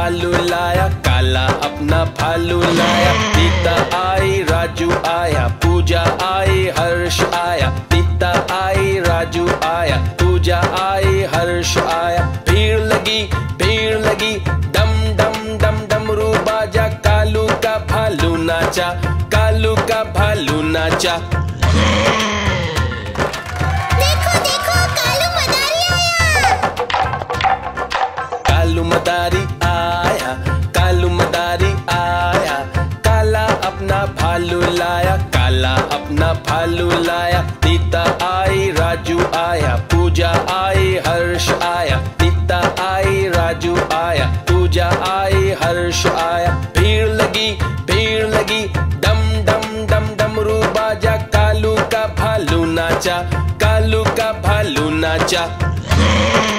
भालू लाया, काला अपना भालू लाया। नीता आई राजू आया, पूजा आई हर्ष आया। नीता आई राजू आया, पूजा आई हर्ष आया। भीड़ लगी, भीड़ लगी, डम डम डम डमरू बाजा। कालू का भालू नाचा, कालू का भालू नाचा। देखो देखो कालू मदारी आया, कालू मदारी आया, कालू मदारी आया। काला अपना भालू लाया, काला अपना भालू लाया। नीता आई राजू आया, पूजा आई हर्ष आया। नीता आई राजू आया, पूजा आई हर्ष आया। भीड़ लगी, भीड़ लगी, डम डम डम डमरू बाजा। कालू का भालू नाचा, कालू का भालू नाचा।